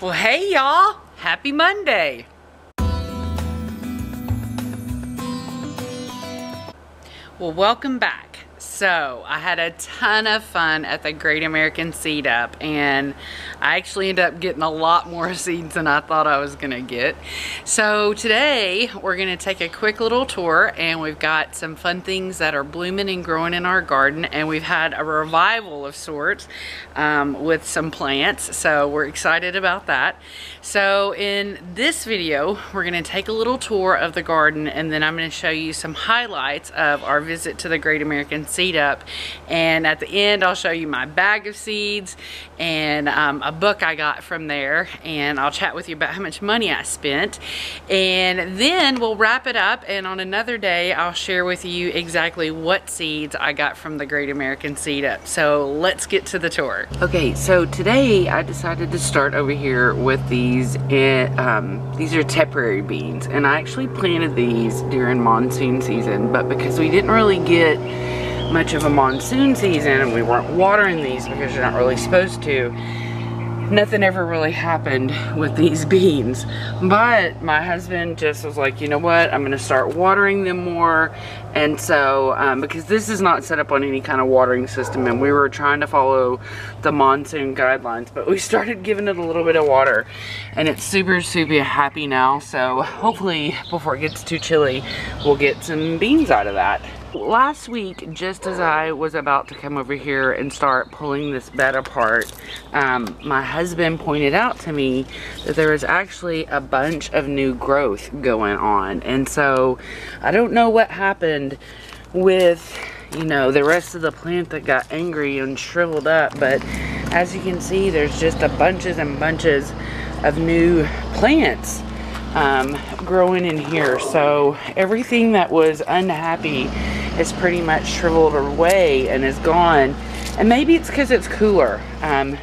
Well, hey y'all, happy Monday. Well, welcome back. So I had a ton of fun at the Great American Seed Up, and I actually ended up getting a lot more seeds than I thought I was gonna get. So today we're gonna take a quick little tour, and we've got some fun things that are blooming and growing in our garden, and we've had a revival of sorts with some plants, so we're excited about that. So in this video we're gonna take a little tour of the garden, and then I'm gonna show you some highlights of our visit to the Great American Seed Up, and at the end I'll show you my bag of seeds and a book I got from there, and I'll chat with you about how much money I spent, and then we'll wrap it up, and on another day I'll share with you exactly what seeds I got from the Great American Seed Up. So let's get to the tour. Okay, so today I decided to start over here with these are tepary beans, and I actually planted these during monsoon season, but because we didn't really get much of a monsoon season and we weren't watering these because you're not really supposed to, nothing ever really happened with these beans. But my husband just was like, you know what, I'm gonna start watering them more. And so because this is not set up on any kind of watering system, and we were trying to follow the monsoon guidelines, but we started giving it a little bit of water, and it's super super happy now. So hopefully before it gets too chilly we'll get some beans out of that. Last week, just as I was about to come over here and start pulling this bed apart, my husband pointed out to me that there was actually a bunch of new growth going on. And so I don't know what happened with, you know, the rest of the plant that got angry and shriveled up, but as you can see, there's just a bunches and bunches of new plants growing in here. So everything that was unhappy is pretty much shriveled away and is gone, and maybe it's because it's cooler,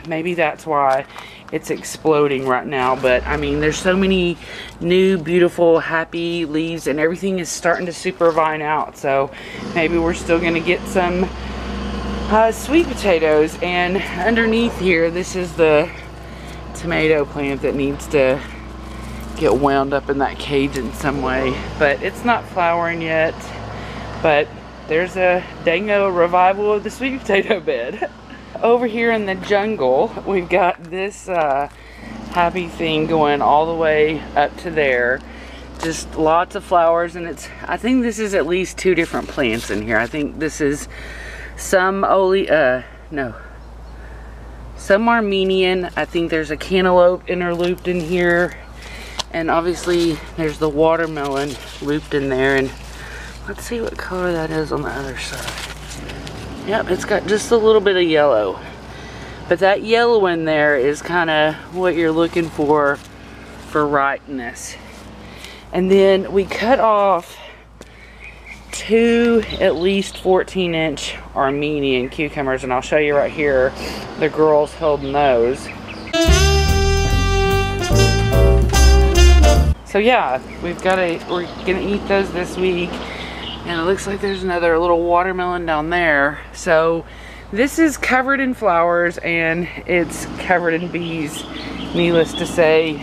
maybe that's why it's exploding right now. But I mean, there's so many new beautiful happy leaves, and everything is starting to super vine out, so maybe we're still gonna get some sweet potatoes. And underneath here, this is the tomato plant that needs to get wound up in that cage in some way, but it's not flowering yet. But there's a dango revival of the sweet potato bed. Over here in the jungle we've got this happy thing going all the way up to there, just lots of flowers. And it's, I think this is at least two different plants in here. I think this is some Armenian, I think there's a cantaloupe interlooped in here, and obviously there's the watermelon looped in there. And let's see what color that is on the other side. Yep, it's got just a little bit of yellow, but that yellow in there is kind of what you're looking for ripeness. And then we cut off two at least 14-inch Armenian cucumbers, and I'll show you right here the girls holding those. So yeah, we're gonna eat those this week. And it looks like there's another little watermelon down there. So this is covered in flowers and it's covered in bees, needless to say,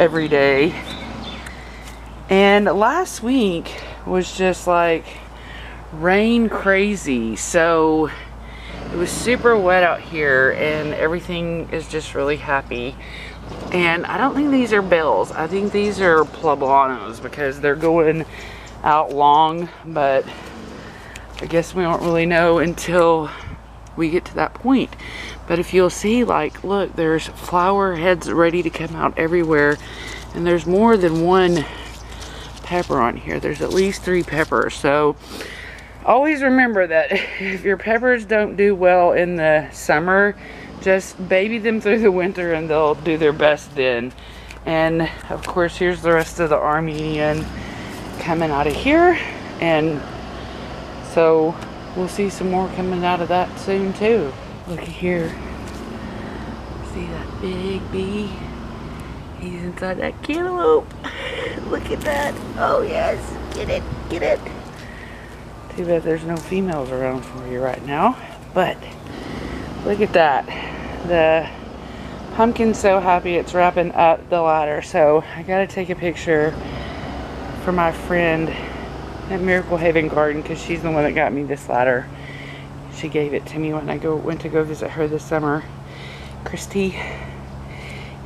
every day. And last week was just like rain crazy. So it was super wet out here, and everything is just really happy. And I don't think these are bells, I think these are poblanos, because they're going out long, but I guess we don't really know until we get to that point. But if you'll see, like, look, there's flower heads ready to come out everywhere, and there's more than one pepper on here. There's at least three peppers. So always remember that if your peppers don't do well in the summer, just baby them through the winter and they'll do their best then. And of course, here's the rest of the Armenian coming out of here, and so we'll see some more coming out of that soon too. Look here, see that big bee? He's inside that cantaloupe. Look at that. Oh yes, get it, get it. Too bad there's no females around for you right now, but look at that. The Pumpkin's so happy it's wrapping up the ladder, so I gotta take a picture for my friend at Miracle Haven Garden because she's the one that got me this ladder. She gave it to me when I went to go visit her this summer, Christy.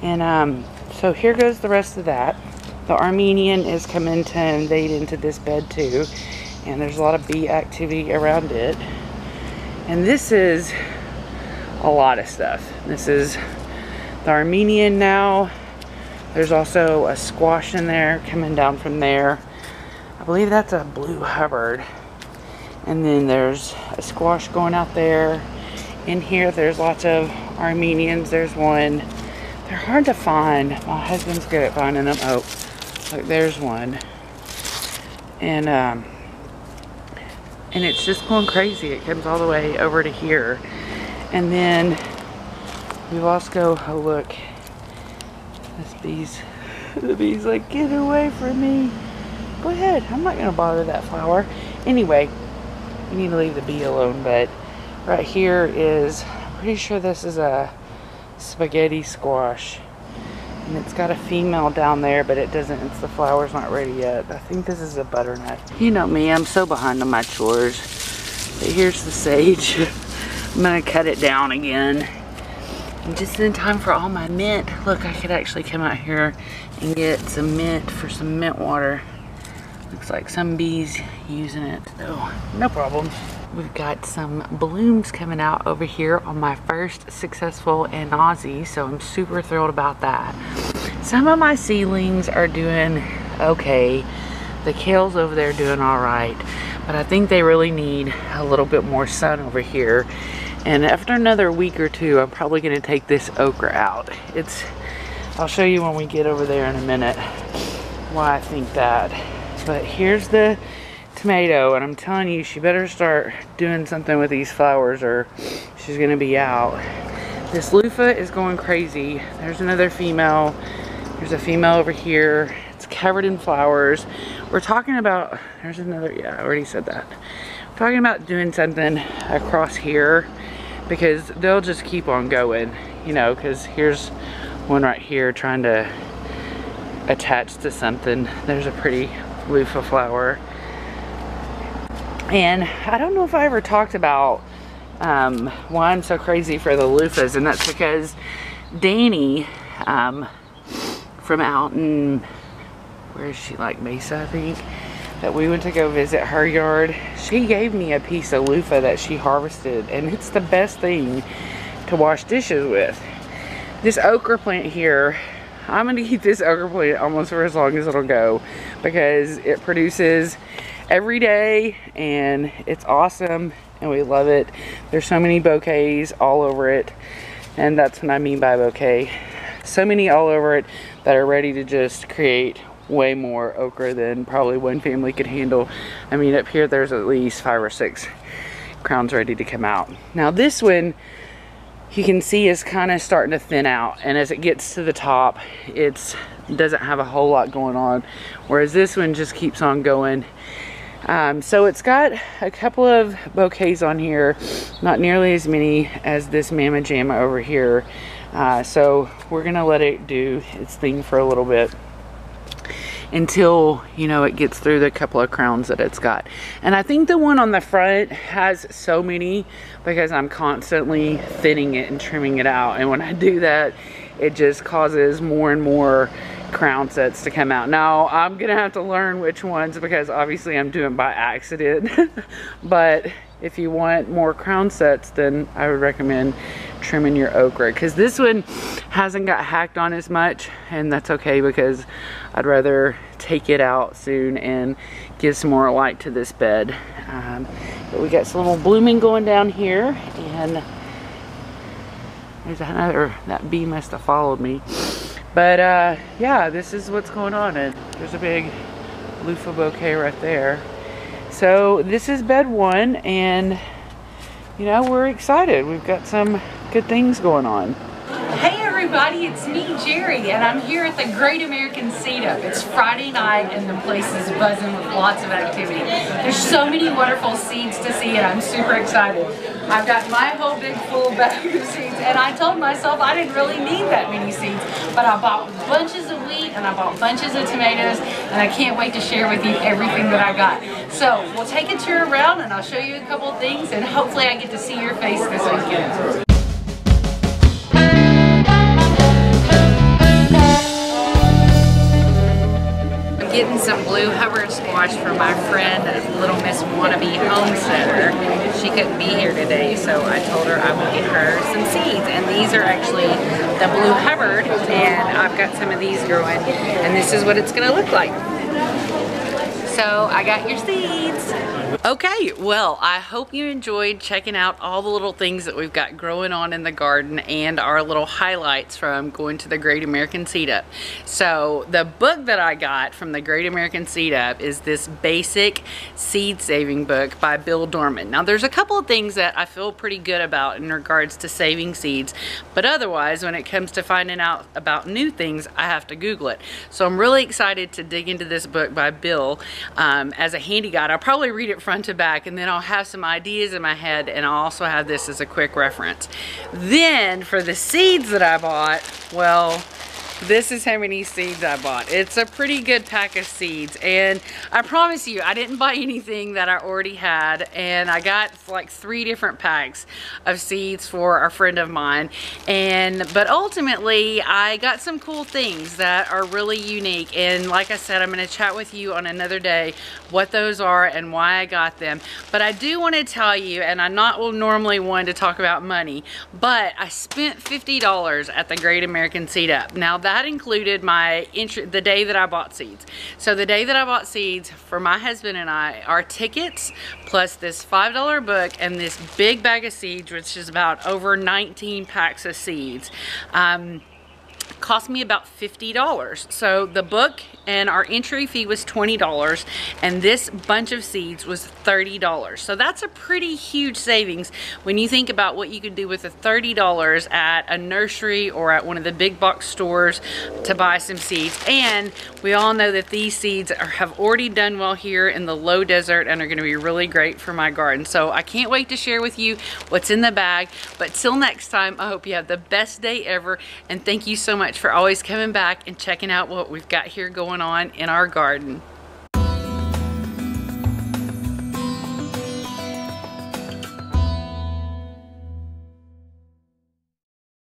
And so here goes the rest of that. The Armenian is coming to invade into this bed too, and there's a lot of bee activity around it. And this is a lot of stuff. This is the Armenian now. There's also a squash in there coming down from there. I believe that's a blue Hubbard. And then there's a squash going out there. In here there's lots of Armenians. There's one. They're hard to find. My husband's good at finding them. Oh, look, there's one. And and it's just going crazy. It comes all the way over to here. And then we've also, oh look, this bee's, the bee's like, get away from me. Go ahead, I'm not gonna bother that flower. Anyway, you need to leave the bee alone, but right here is, I'm pretty sure this is a spaghetti squash. And it's got a female down there, but it doesn't, it's, the flower's not ready yet. I think this is a butternut. You know me, I'm so behind on my chores. But here's the sage. I'm gonna cut it down again. I'm just in time for all my mint. Look, I could actually come out here and get some mint for some mint water. Looks like some bees using it, though. No problem. We've got some blooms coming out over here on my first successful anasazi, so I'm super thrilled about that. Some of my seedlings are doing okay. The kale's over there doing all right. But I think they really need a little bit more sun over here. And after another week or two, I'm probably gonna take this okra out. It's, I'll show you when we get over there in a minute why I think that. But here's the tomato, and I'm telling you, she better start doing something with these flowers or she's gonna be out. This loofah is going crazy. There's another female. There's a female over here. It's covered in flowers. We're talking about, there's another, yeah, I already said that. We're talking about doing something across here because they'll just keep on going, you know, because here's one right here trying to attach to something. There's a pretty loofah flower. And I don't know if I ever talked about why I'm so crazy for the loofahs, and that's because Danny from out in, where is she, like Mesa, I think, that we went to go visit her yard. She gave me a piece of loofah that she harvested, and it's the best thing to wash dishes with. This okra plant here, I'm gonna keep this okra plant almost for as long as it'll go because it produces every day and it's awesome and we love it. There's so many bouquets all over it, and that's what I mean by bouquet. So many all over it that are ready to just create way more okra than probably one family could handle. I mean, up here there's at least 5 or 6 crowns ready to come out. Now this one you can see is kind of starting to thin out, and as it gets to the top it's doesn't have a whole lot going on, whereas this one just keeps on going. So it's got a couple of bouquets on here, not nearly as many as this Mama Jamma over here. So we're gonna let it do its thing for a little bit until, you know, it gets through the couple of crowns that it's got. And I think the one on the front has so many because I'm constantly thinning it and trimming it out, and when I do that it just causes more and more crown sets to come out. Now I'm gonna have to learn which ones because obviously I'm doing by accident but if you want more crown sets, then I would recommend trimming your okra, because this one hasn't got hacked on as much, and that's okay because I'd rather take it out soon and give some more light to this bed. But we got some little blooming going down here, and there's another, that bee must have followed me. But yeah, this is what's going on, and there's a big loofah bouquet right there. So this is bed one, and you know, we're excited. We've got some good things going on. Hey everybody, it's me, Jerry, and I'm here at the Great American Seed Up. It's Friday night and the place is buzzing with lots of activity. There's so many wonderful seeds to see, and I'm super excited. I've got my whole big full bag of seeds, and I told myself I didn't really need that many seeds, but I bought bunches of wheat and I bought bunches of tomatoes, and I can't wait to share with you everything that I got. So we'll take a tour around and I'll show you a couple things, and hopefully I get to see your face this weekend. Getting some blue Hubbard squash from my friend, Little Miss Wannabe Homesteader. She couldn't be here today, so I told her I would get her some seeds. And these are actually the blue Hubbard, and I've got some of these growing. And this is what it's gonna look like. So I got your seeds. Okay, well, I hope you enjoyed checking out all the little things that we've got growing on in the garden and our little highlights from going to the Great American Seed Up. So the book that I got from the Great American Seed Up is this basic seed saving book by Bill Dorman. Now there's a couple of things that I feel pretty good about in regards to saving seeds, but otherwise when it comes to finding out about new things, I have to Google it. So I'm really excited to dig into this book by Bill. As a handy guide, I'll probably read it front to back, and then I'll have some ideas in my head, and I'll also have this as a quick reference. Then for the seeds that I bought, well, this is how many seeds I bought. It's a pretty good pack of seeds, and I promise you I didn't buy anything that I already had, and I got like 3 different packs of seeds for a friend of mine, but ultimately I got some cool things that are really unique, and like I said, I'm going to chat with you on another day what those are and why I got them. But I do want to tell you, and I'm not normally one to talk about money, but I spent $50 at the Great American Seed Up. Now that included my the day that I bought seeds. So the day that I bought seeds for my husband and I, our tickets, plus this $5 book and this big bag of seeds, which is about over 19 packs of seeds, cost me about $50. So the book and our entry fee was $20, and this bunch of seeds was $30. So that's a pretty huge savings when you think about what you could do with the $30 at a nursery or at one of the big box stores to buy some seeds. And we all know that these seeds have already done well here in the low desert and are going to be really great for my garden. So I can't wait to share with you what's in the bag, but till next time, I hope you have the best day ever, and thank you so much for always coming back and checking out what we've got here going on in our garden.